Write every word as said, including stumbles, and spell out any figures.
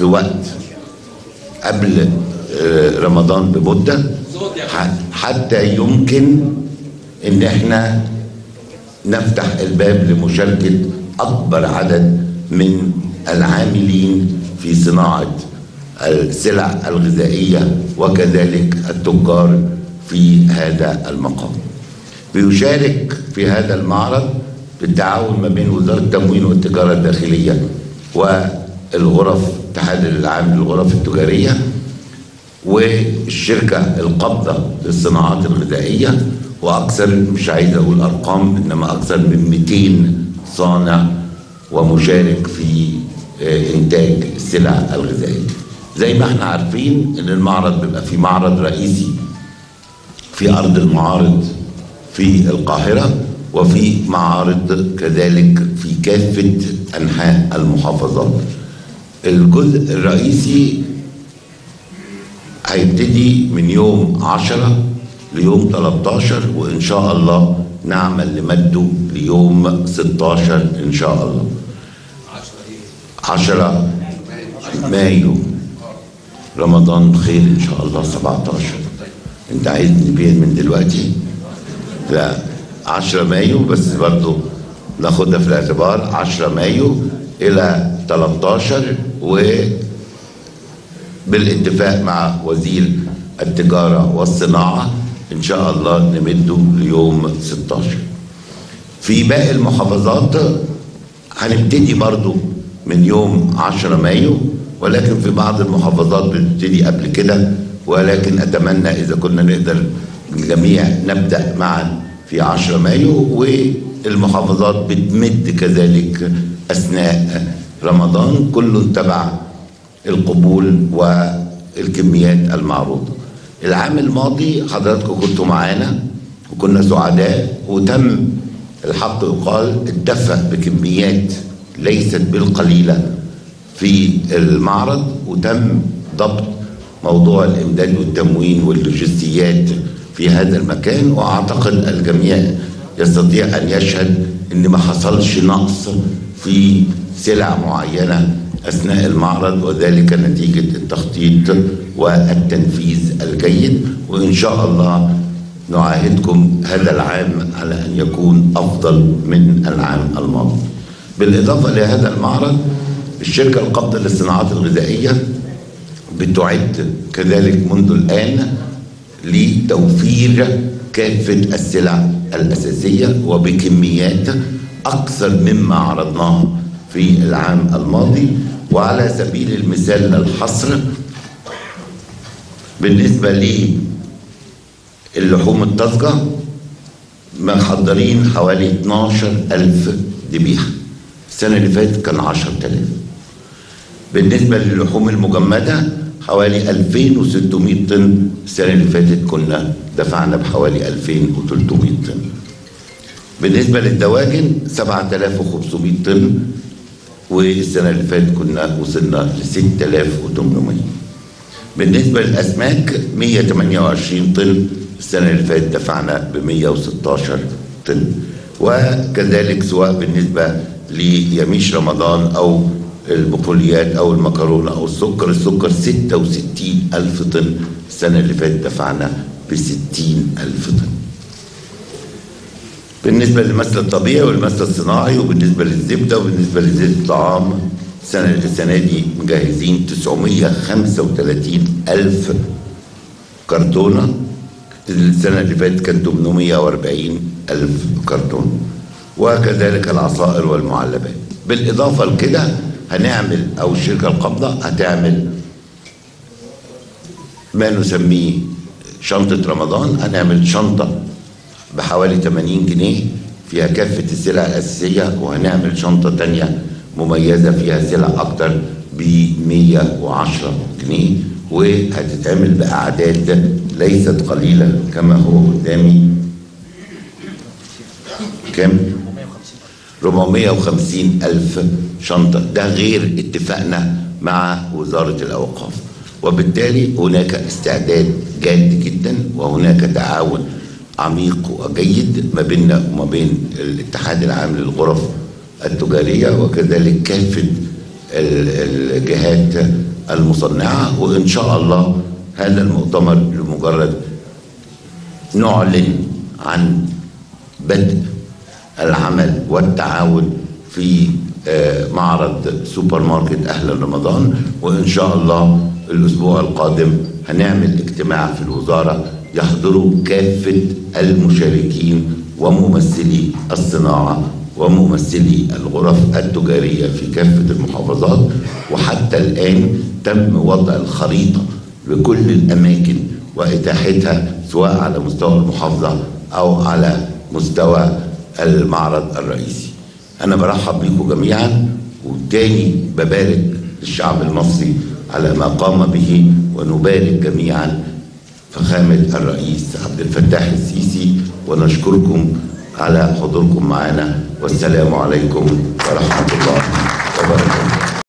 في وقت قبل رمضان بمدة، حتى يمكن ان احنا نفتح الباب لمشاركة اكبر عدد من العاملين في صناعة السلع الغذائية وكذلك التجار في هذا المقام. بيشارك في هذا المعرض بالتعاون ما بين وزارة التموين والتجارة الداخلية والغرف اتحاد العام للغرف التجارية والشركة القابضة للصناعات الغذائية، وأكثر مش عايز أقول أرقام إنما أكثر من مئتين صانع ومشارك في إنتاج السلع الغذائية. زي ما احنا عارفين إن المعرض بيبقى في معرض رئيسي في أرض المعارض في القاهرة، وفي معارض كذلك في كافة أنحاء المحافظات. الجزء الرئيسي هيبتدي من يوم عشرة ليوم تلتاشر، وإن شاء الله نعمل لمده ليوم ستاشر إن شاء الله، عشرة مايو رمضان خير إن شاء الله. سبعتاشر أنت عايز نبيع من دلوقتي؟ لا، عشرة مايو بس برضه ناخدها في الاعتبار، عشرة مايو إلى تلتاشر، و بالاتفاق مع وزير التجارة والصناعة إن شاء الله نمده ليوم ستاشر. في باقي المحافظات هنبتدي برضو من يوم عشرة مايو، ولكن في بعض المحافظات بنبتدي قبل كده، ولكن أتمنى إذا كنا نقدر الجميع نبدأ معا في عشرة مايو، والمحافظات بتمد كذلك أثناء رمضان، كله تبع القبول والكميات المعروضة. العام الماضي حضراتكم كنتوا معانا وكنا سعداء، وتم الحق يقال الدفع بكميات ليست بالقليلة في المعرض، وتم ضبط موضوع الإمداد والتموين واللوجستيات في هذا المكان، وأعتقد الجميع يستطيع أن يشهد إن ما حصلش نقص في سلع معينة أثناء المعرض، وذلك نتيجة التخطيط والتنفيذ الجيد. وإن شاء الله نعاهدكم هذا العام على أن يكون أفضل من العام الماضي. بالإضافة لهذا المعرض، الشركة القابضة للصناعات الغذائية بتعد كذلك منذ الآن لتوفير كافة السلع الأساسية وبكميات أكثر مما عرضناها في العام الماضي. وعلى سبيل المثال للحصر، بالنسبة للحوم الطازجة محضرين حوالي اتناشر ألف ذبيحة، السنة اللي فاتت كان عشرة آلاف. بالنسبة للحوم المجمدة حوالي ألفين وستمية طن، السنة اللي فاتت كنا دفعنا بحوالي ألفين وتلتمية طن. بالنسبة للدواجن سبعة آلاف وخمسمية طن، والسنة اللي فاتت كنا وصلنا ل ستة آلاف وتمنمية. بالنسبة للأسماك مية وتمنية وعشرين طن، السنة اللي فاتت دفعنا ب مية وستاشر طن. وكذلك سواء بالنسبة ليميش رمضان أو البقوليات أو المكرونة أو السكر، السكر ستة وستين ألف طن، السنة اللي فاتت دفعنا ب ستين ألف طن. بالنسبة للمثل الطبيعي والمثل الصناعي، وبالنسبة للزبدة وبالنسبة لزيت الطعام، السنة السنة دي مجهزين تسعمية وخمسة وتلاتين ألف كرتونة، السنة اللي فاتت كان تمنمية وأربعين ألف كرتونة، وكذلك العصائر والمعلبات. بالإضافة لكده هنعمل أو الشركة القابضة هتعمل ما نسميه شنطة رمضان. هنعمل شنطة بحوالي تمانين جنيه فيها كافة السلع الأساسية، وهنعمل شنطة تانية مميزة فيها سلع أكتر بمية وعشرة جنيه، وهتتعمل بأعداد ليست قليلة كما هو قدامي. كم؟ أربعمية وخمسين ألف شنطة، ده غير اتفاقنا مع وزارة الأوقاف، وبالتالي هناك استعداد جاد جدا، وهناك تعاون عميق وجيد ما بيننا وما بين الاتحاد العام للغرف التجارية وكذلك كافة الجهات المصنعة، وإن شاء الله هذا المؤتمر لمجرد نعلن عن بدء العمل والتعاون في معرض سوبر ماركت أهل رمضان. وإن شاء الله الأسبوع القادم هنعمل اجتماع في الوزارة يحضره كافة المشاركين وممثلي الصناعة وممثلي الغرف التجارية في كافة المحافظات، وحتى الآن تم وضع الخريطة بكل الأماكن وإتاحتها سواء على مستوى المحافظة أو على مستوى المعرض الرئيسي. أنا برحب بيكم جميعا، وبالتالي ببارك للشعب المصري على ما قام به، ونبارك جميعا فخامة الرئيس عبد الفتاح السيسي، ونشكركم على حضوركم معنا، والسلام عليكم ورحمة الله.